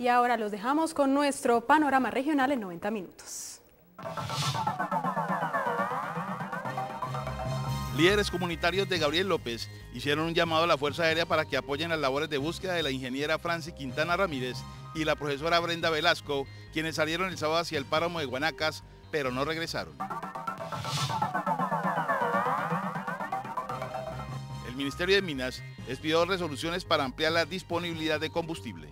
Y ahora los dejamos con nuestro panorama regional en 90 minutos. Líderes comunitarios de Gabriel López hicieron un llamado a la Fuerza Aérea para que apoyen las labores de búsqueda de la ingeniera Francis Quintana Ramírez y la profesora Brenda Velasco, quienes salieron el sábado hacia el páramo de Guanacas, pero no regresaron. El Ministerio de Minas expidió resoluciones para ampliar la disponibilidad de combustible.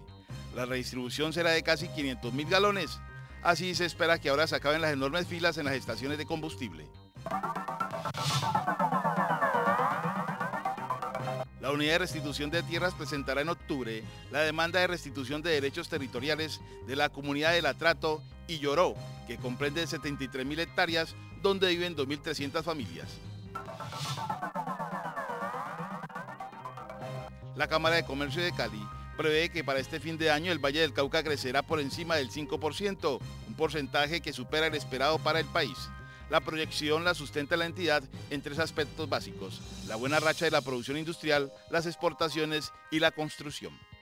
La redistribución será de casi 500.000 galones. Así se espera que ahora se acaben las enormes filas en las estaciones de combustible. La Unidad de Restitución de Tierras presentará en octubre la demanda de restitución de derechos territoriales de la comunidad del Atrato y Lloró, que comprende 73.000 hectáreas donde viven 2.300 familias. La Cámara de Comercio de Cali prevé que para este fin de año el Valle del Cauca crecerá por encima del 5%, un porcentaje que supera el esperado para el país. La proyección la sustenta la entidad en tres aspectos básicos: la buena racha de la producción industrial, las exportaciones y la construcción.